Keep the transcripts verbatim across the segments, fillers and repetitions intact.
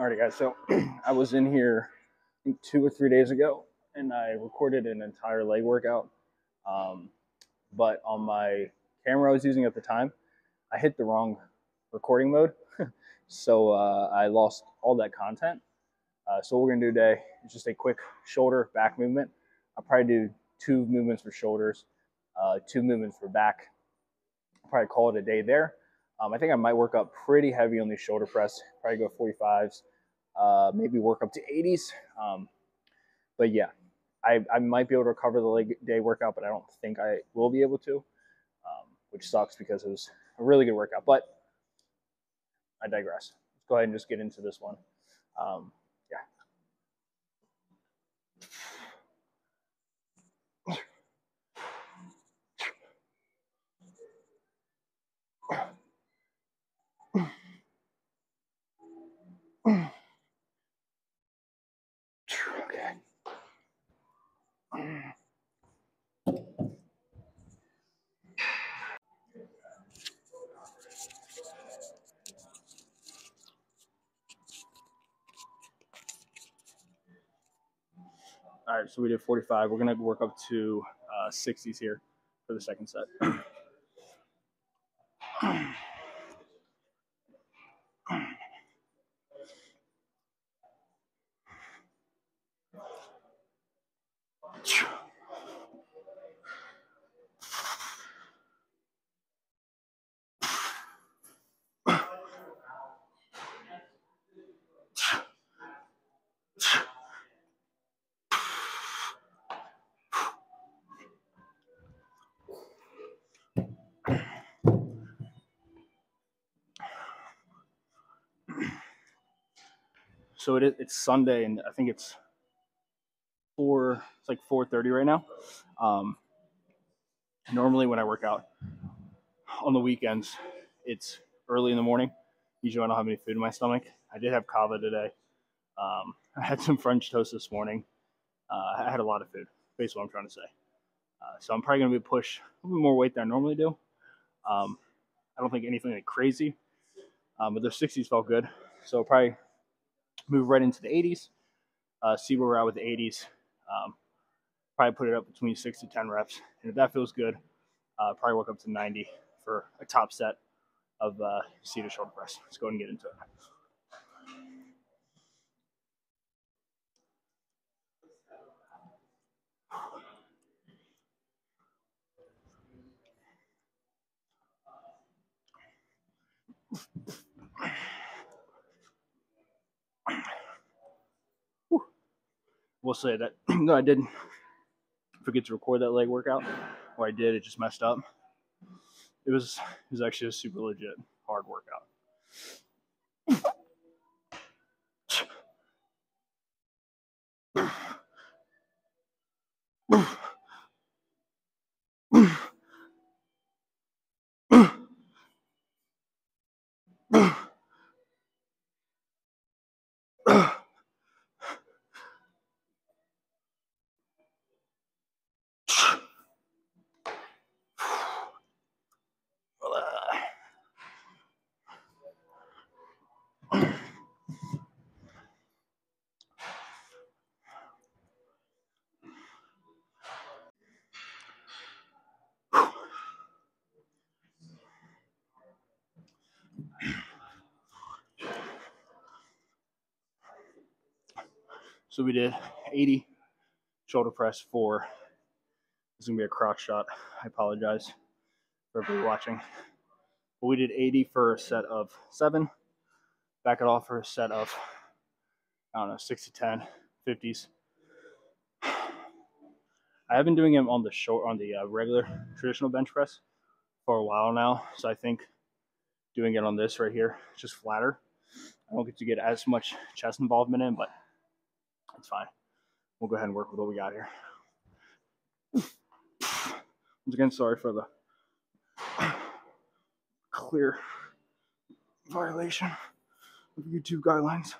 All right, guys, so I was in here two or three days ago, and I recorded an entire leg workout, um, but on my camera I was using at the time, I hit the wrong recording mode, so uh, I lost all that content. Uh, so what we're going to do today is just a quick shoulder back movement. I'll probably do two movements for shoulders, uh, two movements for back. I'll probably call it a day there. Um, I think I might work up pretty heavy on these shoulder press, probably go forty-fives, uh, maybe work up to eighties. Um, but yeah, I, I might be able to recover the leg day workout, but I don't think I will be able to, um, which sucks because it was a really good workout, but I digress. Let's go ahead and just get into this one. Um, Okay. All right, so we did forty-five. We're gonna work up to uh, sixties here for the second set. So it is, it's Sunday, and I think it's four. It's like four thirty right now. Um, normally, when I work out on the weekends, it's early in the morning. Usually, I don't have any food in my stomach. I did have kava today. Um, I had some French toast this morning. Uh, I had a lot of food. Basically, what I'm trying to say. Uh, so I'm probably going to be push a little bit more weight than I normally do. Um, I don't think anything like crazy, um, but the sixties felt good. So probably move right into the eighties, uh, see where we're at with the eighties, um, probably put it up between six to ten reps, and if that feels good, uh, probably work up to ninety for a top set of uh, seated shoulder press. Let's go ahead and get into it. We'll say that no, I didn't forget to record that leg workout, or I did, it just messed up. It was it was actually a super legit hard workout. So we did eighty shoulder press for, this is going to be a crock shot, I apologize for everybody watching. But we did eighty for a set of seven, back it off for a set of, I don't know, six to ten, fifties. I have been doing them on the short, on the uh, regular traditional bench press for a while now, so I think doing it on this right here, just flatter. I don't get to get as much chest involvement in, but it's fine. We'll go ahead and work with what we got here. Once again, sorry for the clear violation of YouTube guidelines.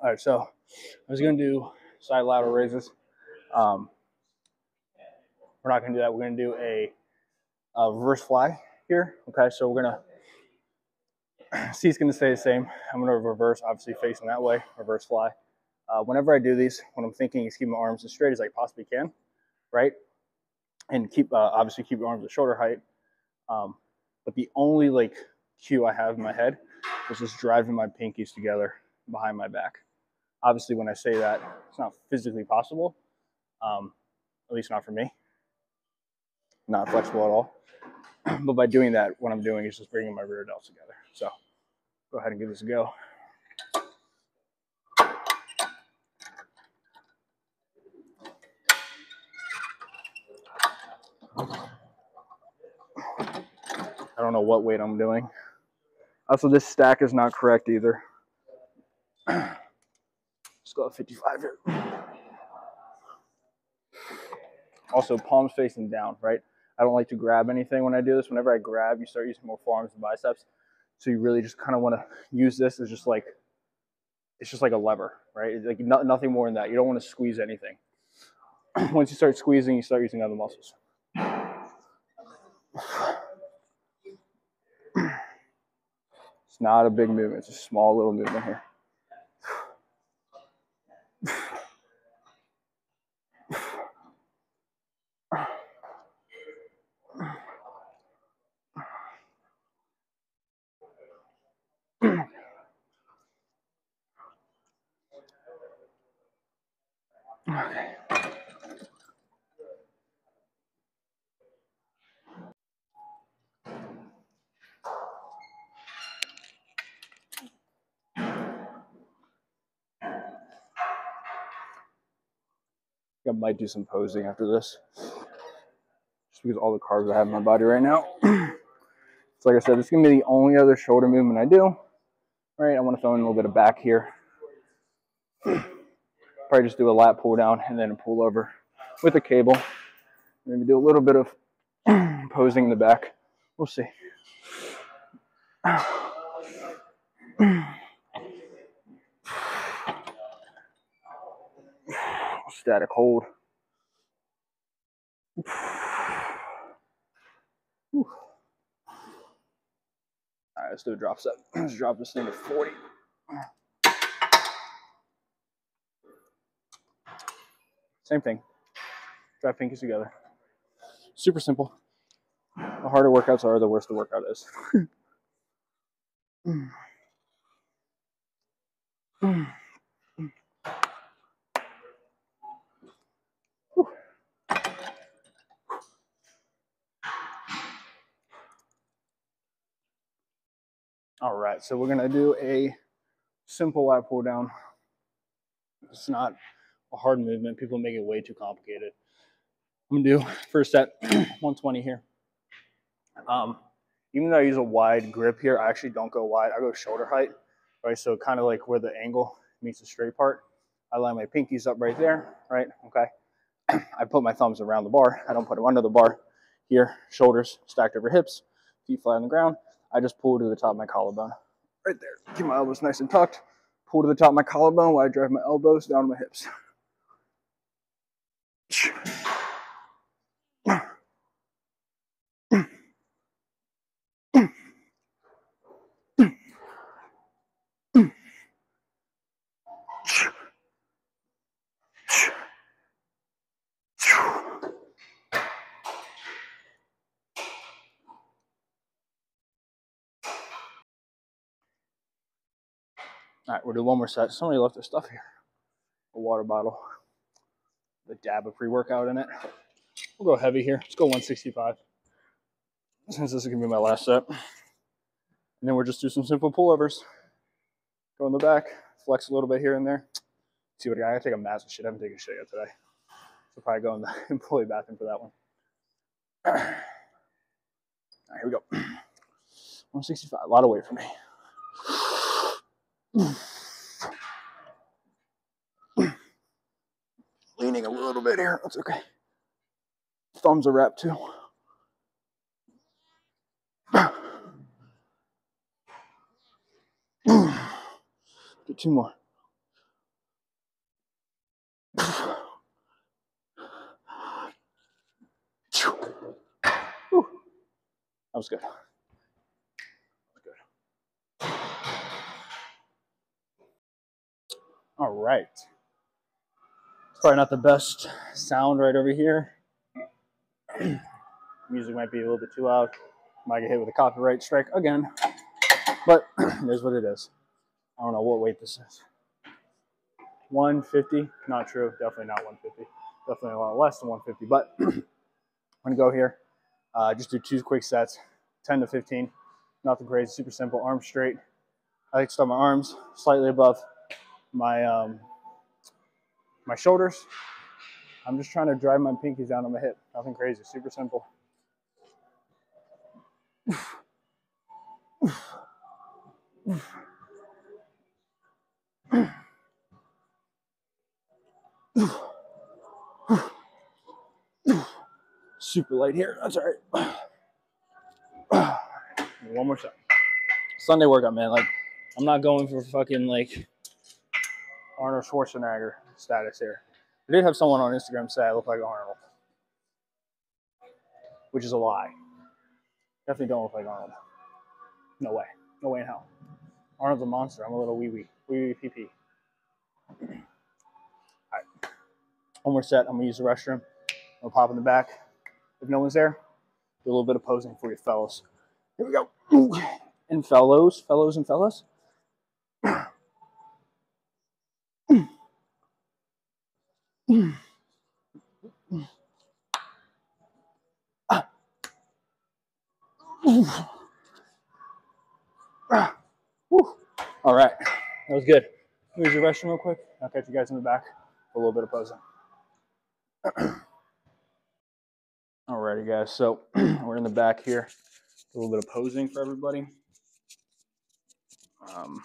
All right, so I was gonna do side lateral raises. Um, we're not gonna do that. We're gonna do a, a reverse fly here. Okay, so we're gonna, seat's gonna stay the same. I'm gonna reverse, obviously facing that way, reverse fly. Uh, whenever I do these, what I'm thinking is keep my arms as straight as I possibly can, right? And keep, uh, obviously keep your arms at shoulder height. Um, but the only like cue I have in my head is just driving my pinkies together behind my back. Obviously, when I say that, it's not physically possible, um, at least not for me, not flexible at all. But by doing that, what I'm doing is just bringing my rear delts together. So go ahead and give this a go. I don't know what weight I'm doing. Also, this stack is not correct either. Let's go at fifty-five here. Also, palms facing down, right? I don't like to grab anything when I do this. Whenever I grab, you start using more forearms and biceps. So you really just kind of want to use this as just like, it's just like a lever, right? It's like no, nothing more than that. You don't want to squeeze anything. Once you start squeezing, you start using other muscles. It's not a big movement. It's a small little movement here. Okay. I might do some posing after this, just because all the carbs I have in my body right now. It's so like I said, this is gonna be the only other shoulder movement I do. All right, I want to throw in a little bit of back here. Probably just do a lat pull down and then a pull over with a cable. Maybe do a little bit of posing in the back. We'll see. Static hold. All right, let's do a drop set. Let's drop this thing to forty. Same thing. Drive pinkies together. Super simple. The harder workouts are, the worse the workout is. mm. Mm. All right, so we're gonna do a simple lat pull down. It's not a hard movement. People make it way too complicated. I'm gonna do first set one twenty here. Um, even though I use a wide grip here, I actually don't go wide. I go shoulder height, right? So kind of like where the angle meets the straight part. I line my pinkies up right there, right? Okay. I put my thumbs around the bar. I don't put them under the bar. Here, shoulders stacked over hips, feet flat on the ground. I just pull to the top of my collarbone, right there. Keep my elbows nice and tucked. Pull to the top of my collarbone while I drive my elbows down to my hips. All right, we'll do one more set. Somebody left their stuff here. A water bottle, a dab of pre-workout in it. We'll go heavy here. Let's go one sixty-five. Since this is gonna be my last set. And then we'll just do some simple pullovers. Go in the back, flex a little bit here and there. See what I gotta take a massive shit. I haven't taken a shit yet today. So probably go in the employee bathroom for that one. All right, here we go. one sixty-five, a lot of weight for me. Leaning a little bit here, that's okay. Thumbs are wrapped too. Do two more. was good. Good. All right. It's probably not the best sound right over here. Music might be a little bit too loud. Might get hit with a copyright strike again. But there's what it is. I don't know what weight this is. one fifty? Not true. Definitely not one fifty. Definitely a lot less than one fifty. But I'm going to go here. Uh, just do two quick sets, ten to fifteen. Nothing crazy, super simple. Arms straight. I like to start my arms slightly above my um, my shoulders. I'm just trying to drive my pinkies down on my hip. Nothing crazy, super simple. Oof. Oof. Oof. Oof. Oof. Oof. Oof. Super light here, that's all right. One more shot. Sunday workout, man. Like, I'm not going for fucking like Arnold Schwarzenegger status here. I did have someone on Instagram say I look like Arnold, which is a lie. Definitely don't look like Arnold. No way. No way in hell. Arnold's a monster. I'm a little wee wee. Wee wee pee pee. All right. One more set. I'm going to use the restroom. I'll pop in the back. If no one's there, do a little bit of posing for you fellas. Here we go. And fellows, fellows and fellas. All right, that was good. Use your restroom real quick. I'll catch you guys in the back for a little bit of posing. Alrighty guys, so we're in the back here. A little bit of posing for everybody. Um,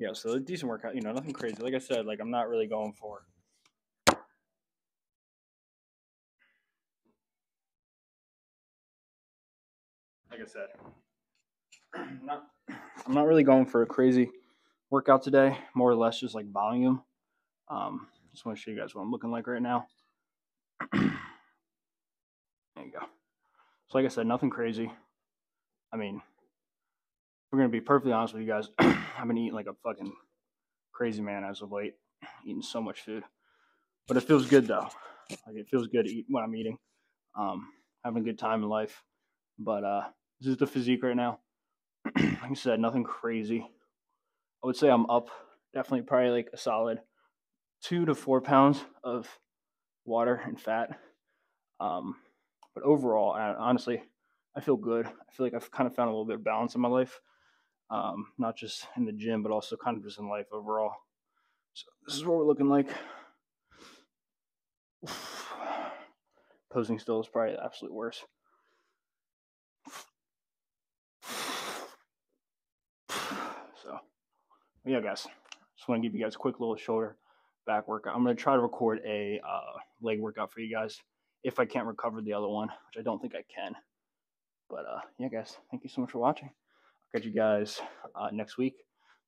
yeah, so a decent workout, you know, nothing crazy. Like I said, like I'm not really going for like I said, I'm not, I'm not really going for a crazy workout today, more or less just like volume. Um, just want to show you guys what I'm looking like right now. There you go. So like I said, nothing crazy. I mean, we're going to be perfectly honest with you guys. I've been eating like a fucking crazy man as of late, eating so much food. But it feels good though. Like it feels good to eat what I'm eating. Um, having a good time in life. But uh, this is the physique right now. Like I said, nothing crazy. I would say I'm up definitely probably like a solid two to four pounds of water and fat. Um, But overall, I, honestly, I feel good. I feel like I've kind of found a little bit of balance in my life, um, not just in the gym, but also kind of just in life overall. So this is what we're looking like. Oof. Posing still is probably the absolute worst. So, yeah, guys, just want to give you guys a quick little shoulder back workout. I'm going to try to record a uh, leg workout for you guys. If I can't recover the other one, which I don't think I can. But uh, yeah, guys, thank you so much for watching. I'll catch you guys uh, next week.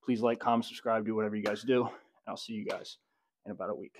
Please like, comment, subscribe, do whatever you guys do. And I'll see you guys in about a week.